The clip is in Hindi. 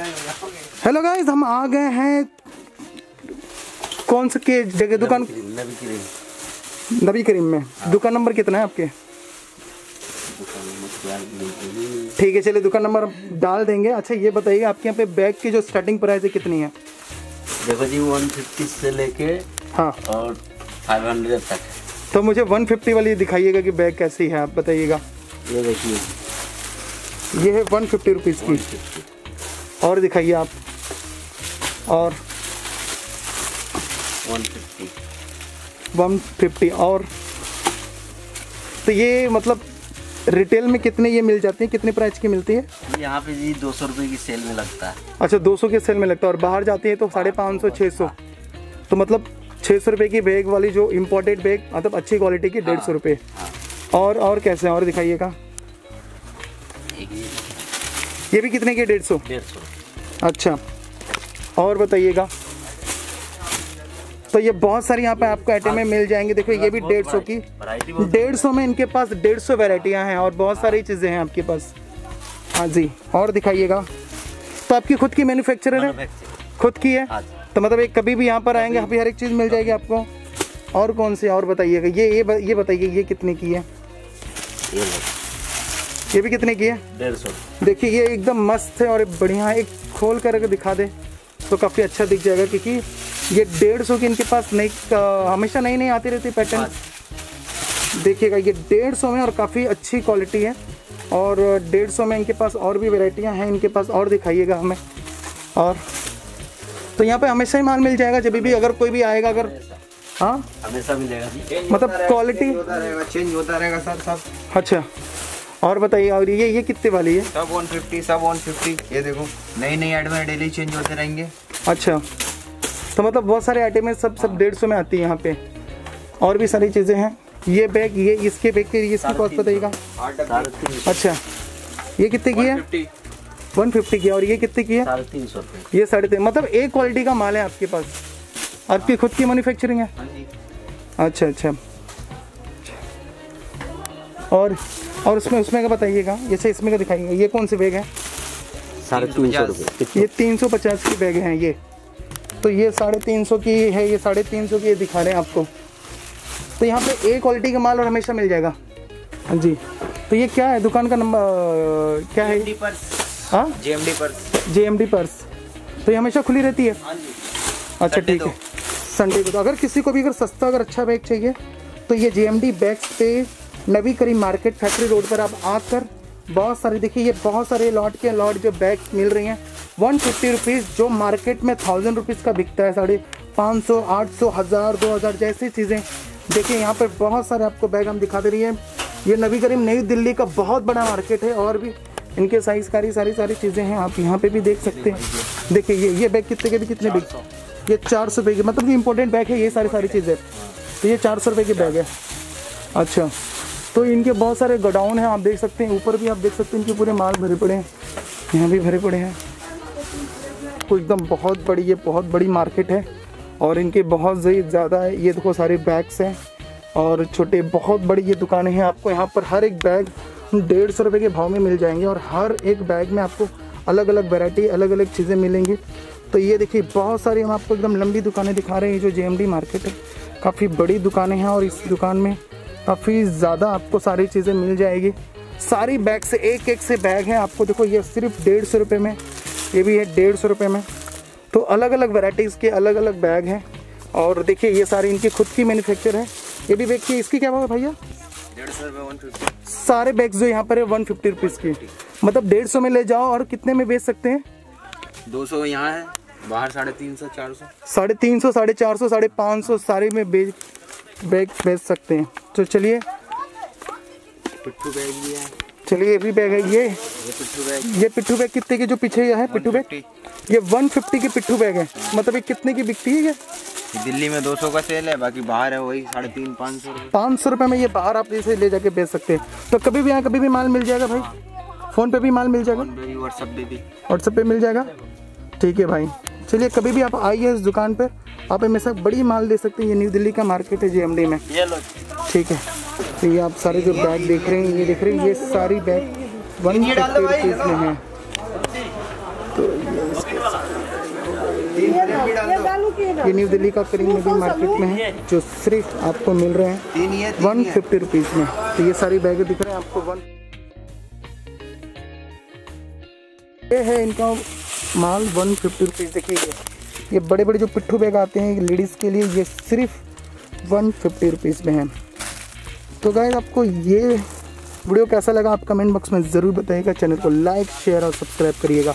हेलो गाइस, हम आ गए हैं कौन से के जगह, दुकान नबी करीम में। दुकान नंबर कितना है आपके? ठीक है, चलिए दुकान नंबर डाल देंगे। अच्छा ये बताइए आपके यहाँ पे बैग की जो स्टार्टिंग प्राइस है कितनी है? देखो जी 150 से लेके हाँ और 500 तक। तो मुझे 150 वाली दिखाइएगा कि बैग कैसी है, आप बताइएगा। ये देखिए, ये है 150 रुपीज़ की। और दिखाइए आप। और 150 और। तो ये मतलब रिटेल में कितने ये मिल जाती है, कितने प्राइस की मिलती है? यहाँ पे जी 200 रुपये की सेल में लगता है। अच्छा 200 के सेल में लगता है, और बाहर जाती है तो 550 600। तो मतलब 600 रुपये की बैग वाली जो इम्पोर्टेड बैग मतलब अच्छी क्वालिटी की 150 रुपये। और कैसे हैं और दिखाइएगा। ये भी कितने के? 150। अच्छा और बताइएगा। तो ये बहुत सारी यहाँ पे आपको आइटम में मिल जाएंगे। देखो ये भी 150 की, 150 में इनके पास 150 वेराइटियाँ हैं और बहुत सारी चीज़ें हैं आपके पास। हाँ जी और दिखाइएगा। तो आपकी खुद की मैन्युफैक्चरर है? खुद की है। तो मतलब एक कभी भी यहाँ पर आएंगे अभी हर एक चीज़ मिल जाएगी आपको। और कौन सी और बताइएगा। ये बताइए ये कितने की है? ये भी कितने की है? 150। देखिए ये एकदम मस्त है और बढ़िया। एक खोल कर दिखा दे तो काफ़ी अच्छा दिख जाएगा, क्योंकि ये 150 की इनके पास नई हमेशा नई नई आती रहती पैटर्न। देखिएगा ये 150 में और काफ़ी अच्छी क्वालिटी है। और 150 में इनके पास और भी वेराइटियाँ हैं इनके पास। और दिखाइएगा हमें। और तो यहाँ पे हमेशा ही माल मिल जाएगा, जब भी अगर कोई भी आएगा अगर। हाँ हमेशा मिलेगा, मतलब क्वालिटी चेंज होता रहेगा सब। अच्छा और बताइए। और ये कितने वाली है? सब 150, सब 150। ये देखो नई नई आइटमें डेली चेंज होते रहेंगे। अच्छा तो मतलब बहुत सारे आइटमें सब 150 में आती है यहाँ पे। और भी सारी चीज़ें हैं। ये बैग, ये इसके बैग के इसकी कॉस्ट बताइएगा। 350। अच्छा ये कितने की है? 150 की। और ये कितने की है? 350। ये 350। मतलब एक क्वालिटी का माल है आपके पास, आपकी खुद की मैन्युफैक्चरिंग है। अच्छा। और उसमें का बताइएगा। जैसे इसमें का दिखाइएगा। ये कौन से बैग है? 350। ये 350 की बैग हैं ये। तो ये 350 की है, ये 350 की दिखा रहे हैं आपको। तो यहाँ पे ए क्वालिटी का माल और हमेशा मिल जाएगा। हाँ जी। तो ये क्या है दुकान का नंबर? क्या है? JMD purse. हाँ JMD पर्स। तो ये हमेशा खुली रहती है? हाँ जी। अच्छा ठीक है, संडे को। तो अगर किसी को भी अगर सस्ता अगर अच्छा बैग चाहिए तो ये JMD बैग्स पे नबी करीम मार्केट फैक्ट्री रोड पर आप आकर बहुत सारे, देखिए ये बहुत सारे लॉट के लॉट जो बैग्स मिल रही हैं 150 रुपीज़, जो मार्केट में 1000 रुपीज़ का बिकता है। 550, 800, 1000, 2000 जैसी चीज़ें। देखिए यहाँ पर बहुत सारे आपको बैग हम दिखा दे रही हैं। ये नबी करीम न्यू दिल्ली का बहुत बड़ा मार्केट है और भी इनके साइज कारी सारी चीज़ें हैं। आप यहाँ पे भी देख सकते हैं। देखिए ये बैग कितने के भी कितने बिक, ये 400 रुपये की, मतलब इंपॉर्टेंट बैग है ये सारी चीज़ें। तो ये 400 रुपये की बैग है। अच्छा तो इनके बहुत सारे गोडाउन हैं, आप देख सकते हैं। ऊपर भी आप देख सकते हैं इनके पूरे माल भरे पड़े हैं, यहाँ भी भरे पड़े हैं। तो एकदम बहुत बड़ी, ये बहुत बड़ी मार्केट है और इनके बहुत ज़्यादा ये देखो सारे बैग्स हैं और छोटे बहुत बड़ी ये दुकानें हैं। आपको यहाँ पर हर एक बैग 150 रुपये के भाव में मिल जाएंगे और हर एक बैग में आपको अलग अलग वैरायटी, अलग अलग चीज़ें मिलेंगी। तो ये देखिए बहुत सारी हम आपको एकदम लंबी दुकानें दिखा रहे हैं। जो JMD मार्केट है काफ़ी बड़ी दुकानें हैं और इस दुकान में काफ़ी ज़्यादा आपको सारी चीज़ें मिल जाएगी। सारी बैग से एक से बैग हैं आपको। देखो ये सिर्फ 150 रुपये में, ये भी है 150 रुपये में। तो अलग अलग वैराइटीज़ के अलग अलग बैग हैं। और देखिए ये सारी इनकी खुद की मैन्युफैक्चर है। ये भी बैग की इसकी क्या भाव है भैया? 150 रुपये। सारे बैग जो यहाँ पर है 150 रुपीज़ की, मतलब 150 में ले जाओ। और कितने में बेच सकते हैं? 200 यहाँ है, बाहर 350, 400। 350, 450, 500 सारे में बैग बेच सकते हैं। तो चलिए पिट्ठू बैग भी है। चलिए ये भी बैग है। ये पिट्ठू बैग कितने की जो पीछे है? पिट्ठू बैग ये 150 की पिट्ठू बैग है। मतलब ये कितने की बिकती है? ये दिल्ली में 200 का सेल है, बाकी बाहर है वही 350, 500। 500 रुपये में ये बाहर आप इसे ले जाके बेच सकते हैं। तो कभी भी यहाँ कभी भी माल मिल जाएगा भाई। फ़ोन पे भी माल मिल जाएगा, व्हाट्सएप पे मिल जाएगा। ठीक है भाई, चलिए कभी भी आप आइए इस दुकान पर, आप हमेशा बड़ी माल ले सकते हैं। ये न्यू दिल्ली का मार्केट है JMD में। ठीक है, तो ये आप सारे जो बैग देख रहे हैं, ये देख रहे हैं, ये सारी बैग 150 रुपीज़ में हैं। तो ये न्यू दिल्ली का करीम में भी मार्केट में है जो सिर्फ आपको मिल रहे हैं 150 रुपीज़ में। तो ये सारी बैग दिख रहे हैं आपको। ये है इनका माल 150 रुपीज़। देखिए ये बड़े बड़े जो पिट्ठू बैग आते हैं लेडीज़ के लिए, ये सिर्फ 150 रुपीज़ में है। तो गाइस आपको ये वीडियो कैसा लगा आप कमेंट बॉक्स में ज़रूर बताइएगा। चैनल को लाइक शेयर और सब्सक्राइब करिएगा।